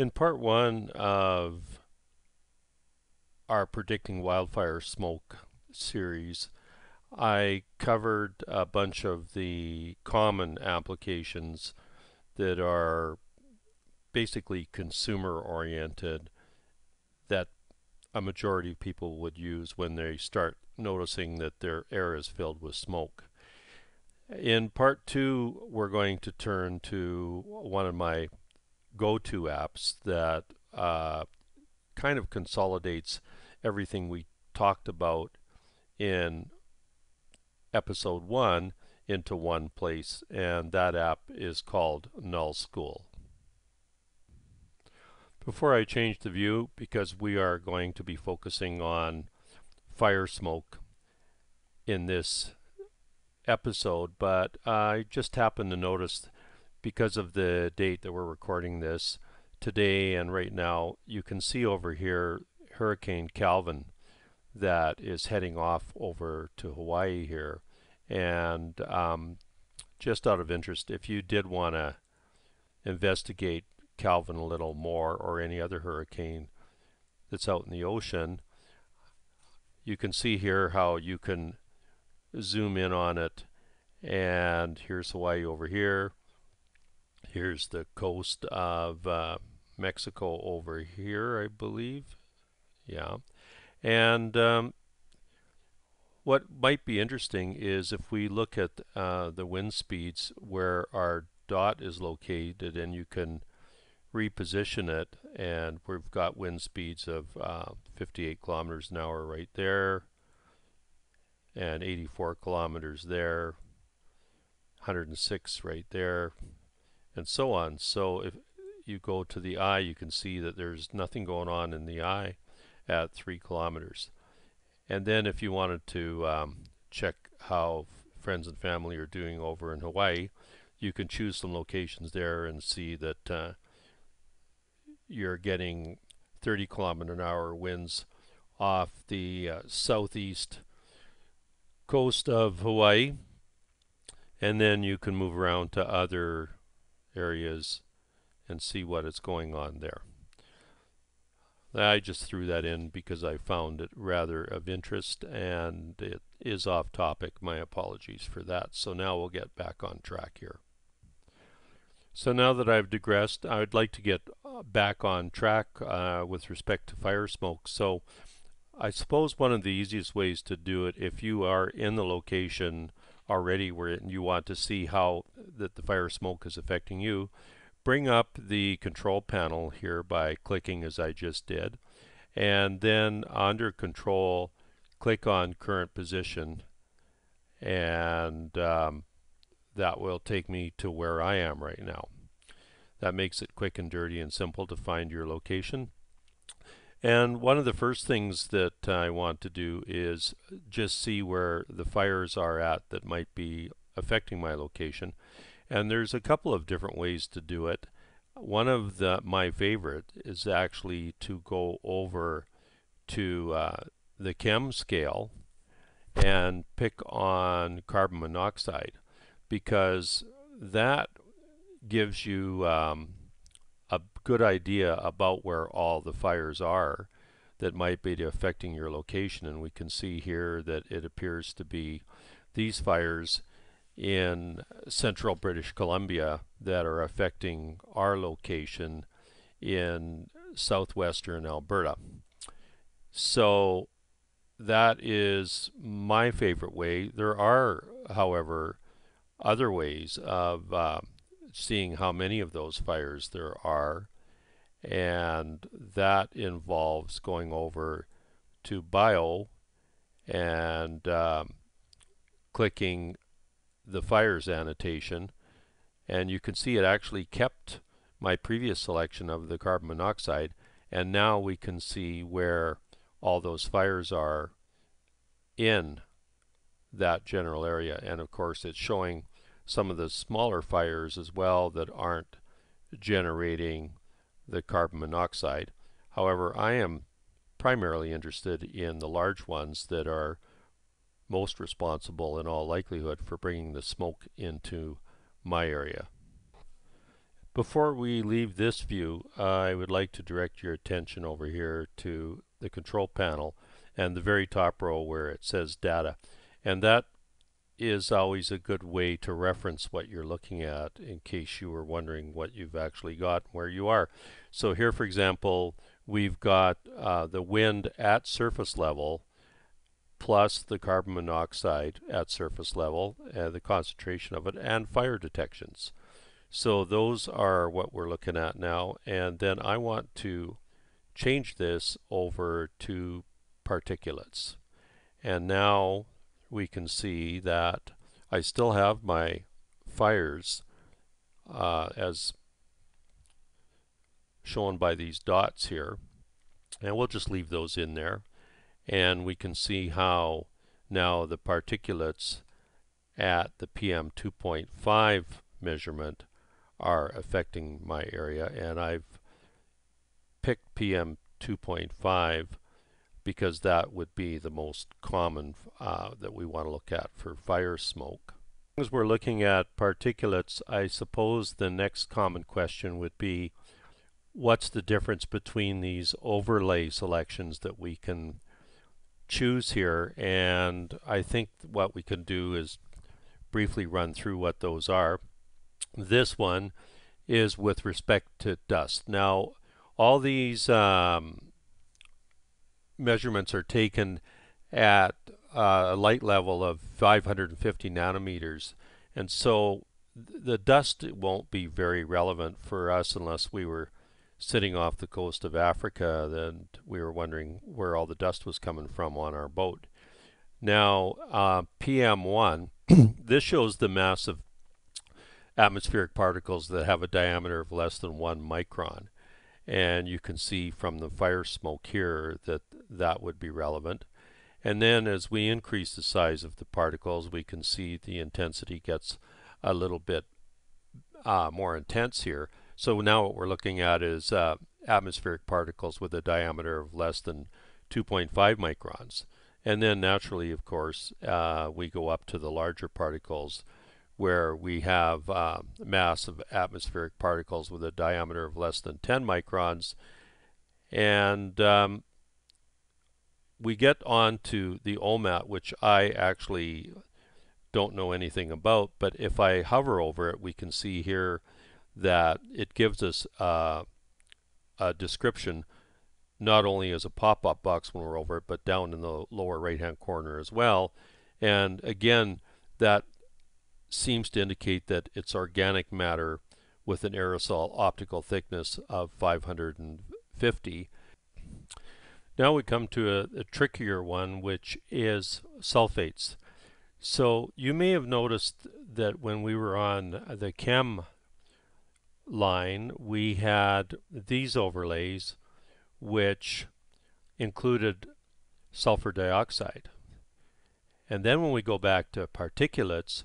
In part one of our Predicting Wildfire Smoke series, I covered a bunch of the common applications that are basically consumer-oriented that a majority of people would use when they start noticing that their air is filled with smoke. In part two, we're going to turn to one of my go-to apps that kind of consolidates everything we talked about in episode one into one place, and that app is called Null School. Before I change the view, because we are going to be focusing on fire smoke in this episode, but I just happened to notice, because of the date that we're recording this today and right now, you can see over here Hurricane Calvin that is heading off over to Hawaii here. And just out of interest, if you did want to investigate Calvin a little more, or any other hurricane that's out in the ocean, you can see here how you can zoom in on it. And here's Hawaii over here. Here's the coast of Mexico over here, I believe. Yeah. And what might be interesting is if we look at the wind speeds where our dot is located, and you can reposition it, and we've got wind speeds of 58 kilometers an hour right there, and 84 kilometers there, 106 right there, and so on. So if you go to the eye, you can see that there's nothing going on in the eye at 3 kilometers. And then if you wanted to check how friends and family are doing over in Hawaii, you can choose some locations there and see that you're getting 30 kilometer an hour winds off the southeast coast of Hawaii. And then you can move around to other areas and see what is going on there. I just threw that in because I found it rather of interest, and it is off topic. My apologies for that. So now we'll get back on track here. So now that I've digressed, I would like to get back on track with respect to fire smoke. So I suppose one of the easiest ways to do it, if you are in the location already where you want to see how that the fire smoke is affecting you, bring up the control panel here by clicking as I just did, and then under control click on current position, and that will take me to where I am right now. That makes it quick and dirty and simple to find your location. And one of the first things that I want to do is just see where the fires are at that might be affecting my location. And there's a couple of different ways to do it. One of my favorite is actually to go over to the chem scale and pick on carbon monoxide, because that gives you a good idea about where all the fires are that might be affecting your location. And we can see here that it appears to be these fires in central British Columbia that are affecting our location in southwestern Alberta. So that is my favorite way. There are, however, other ways of seeing how many of those fires there are, and that involves going over to Bio and clicking the fires annotation, and you can see it actually kept my previous selection of the carbon monoxide, and now we can see where all those fires are in that general area. And of course it's showing some of the smaller fires as well that aren't generating the carbon monoxide. However, I am primarily interested in the large ones that are most responsible in all likelihood for bringing the smoke into my area. Before we leave this view, I would like to direct your attention over here to the control panel and the very top row where it says data. And that is always a good way to reference what you're looking at in case you were wondering what you've actually got and where you are. So here, for example, we've got the wind at surface level plus the carbon monoxide at surface level, and the concentration of it, and fire detections. So those are what we're looking at now, and then I want to change this over to particulates. And now we can see that I still have my fires as shown by these dots here, and we'll just leave those in there, and we can see how now the particulates at the PM2.5 measurement are affecting my area. And I've picked PM2.5 because that would be the most common that we want to look at for fire smoke. As we're looking at particulates, I suppose the next common question would be, what's the difference between these overlay selections that we can choose here? And I think what we can do is briefly run through what those are. This one is with respect to dust. Now, all these measurements are taken at a light level of 550 nanometers, and so the dust won't be very relevant for us unless we were sitting off the coast of Africa, then we were wondering where all the dust was coming from on our boat. Now, PM1, this shows the mass of atmospheric particles that have a diameter of less than 1 micron. And you can see from the fire smoke here that that would be relevant. And then as we increase the size of the particles, we can see the intensity gets a little bit more intense here. So now what we're looking at is atmospheric particles with a diameter of less than 2.5 microns. And then naturally, of course, we go up to the larger particles where we have mass of atmospheric particles with a diameter of less than 10 microns. And we get on to the OMAT, which I actually don't know anything about, but if I hover over it, we can see here that it gives us a description, not only as a pop-up box when we're over it, but down in the lower right-hand corner as well. And again, that seems to indicate that it's organic matter with an aerosol optical thickness of 550. Now we come to a trickier one, which is sulfates. So you may have noticed that when we were on the chem line, we had these overlays which included sulfur dioxide. And then when we go back to particulates,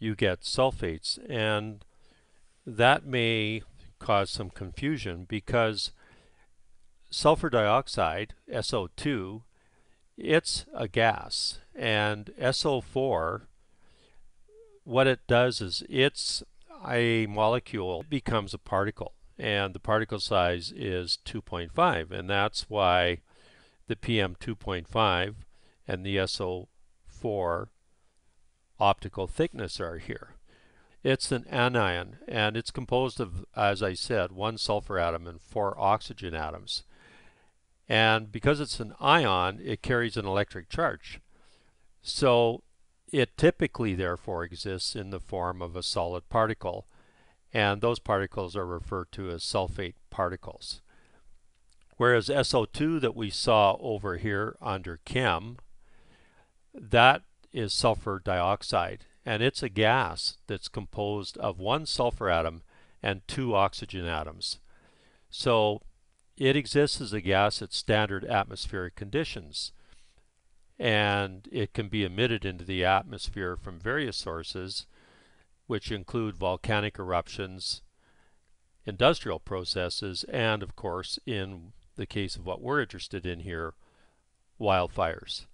you get sulfates, and that may cause some confusion because sulfur dioxide, SO2, it's a gas, and SO4, what it does is it's a molecule, it becomes a particle, and the particle size is 2.5, and that's why the PM2.5 and the SO4 optical thickness are here. It's an anion, and it's composed of, as I said, 1 sulfur atom and 4 oxygen atoms. And because it's an ion, it carries an electric charge. So it typically, therefore, exists in the form of a solid particle, and those particles are referred to as sulfate particles. Whereas SO2 that we saw over here under chem, that is sulfur dioxide, and it's a gas that's composed of 1 sulfur atom and 2 oxygen atoms. So it exists as a gas at standard atmospheric conditions, and it can be emitted into the atmosphere from various sources, which include volcanic eruptions, industrial processes, and of course, in the case of what we're interested in here, wildfires.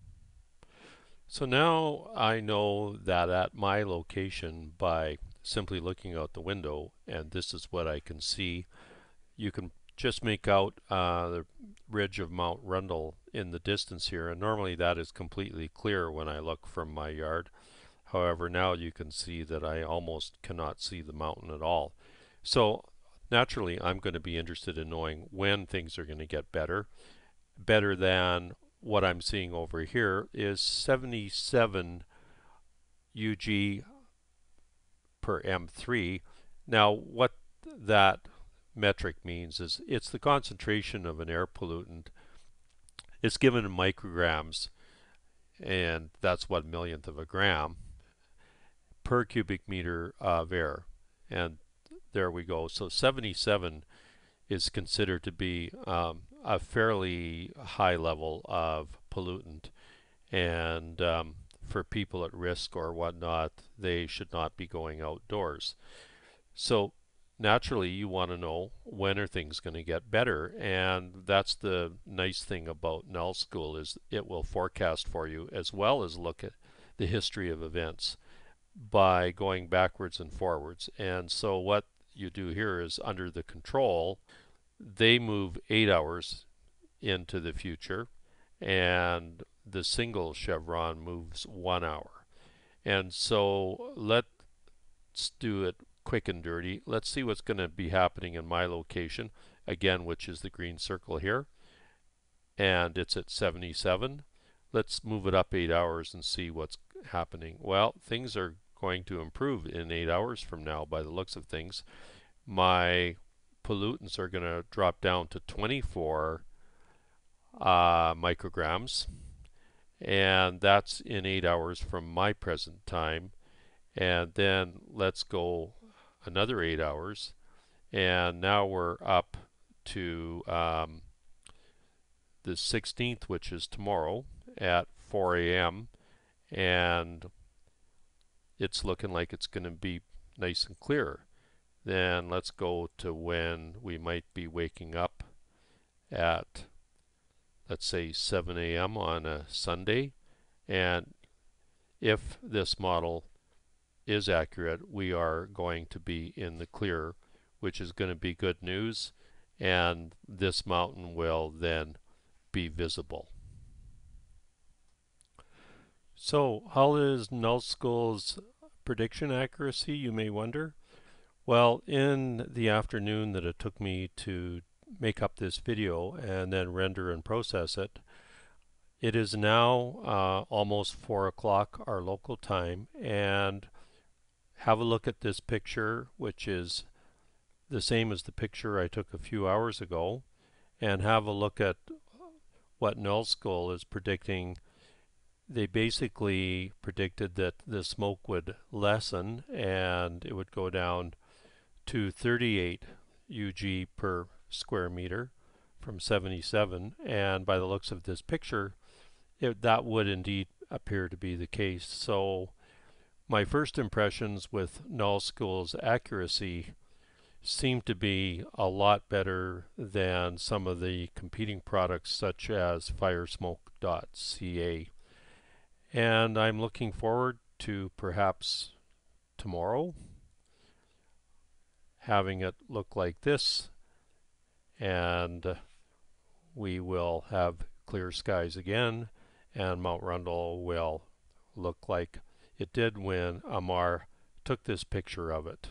So now I know that at my location by simply looking out the window, and this is what I can see. You can just make out the ridge of Mount Rundle in the distance here, and normally that is completely clear when I look from my yard. However, now you can see that I almost cannot see the mountain at all. So naturally I'm going to be interested in knowing when things are going to get better. Better than what I'm seeing over here is 77 UG per M3. Now what that metric means is it's the concentration of an air pollutant. It's given in micrograms, and that's 1/millionth of a gram per cubic meter of air. And there we go. So 77 is considered to be a fairly high level of pollutant, and for people at risk or whatnot, they should not be going outdoors. So naturally you want to know, when are things going to get better? And that's the nice thing about Null School, is it will forecast for you as well as look at the history of events by going backwards and forwards. And so what you do here is, under the control, they move 8 hours into the future, and the single chevron moves 1 hour. And so let's do it quick and dirty. Let's see what's going to be happening in my location again, which is the green circle here, and it's at 77. Let's move it up 8 hours and see what's happening. Well, things are going to improve in 8 hours from now by the looks of things. My pollutants are going to drop down to 24 micrograms, and that's in 8 hours from my present time. And then let's go another 8 hours, and now we're up to the 16th, which is tomorrow, at 4 a.m. and it's looking like it's going to be nice and clear. Then let's go to when we might be waking up at, let's say, 7 a.m. on a Sunday. And if this model is accurate, we are going to be in the clear, which is going to be good news, and this mountain will then be visible. So how is Null School's prediction accuracy, you may wonder? Well, in the afternoon that it took me to make up this video and then render and process it, it is now almost 4 o'clock our local time. And have a look at this picture, which is the same as the picture I took a few hours ago, and have a look at what Null School is predicting. They basically predicted that the smoke would lessen, and it would go down to 38 UG per square meter from 77. And by the looks of this picture, that would indeed appear to be the case. So my first impressions with Null School's accuracy seem to be a lot better than some of the competing products, such as firesmoke.ca. And I'm looking forward to perhaps tomorrow having it look like this, and we will have clear skies again, and Mount Rundle will look like it did when Amar took this picture of it.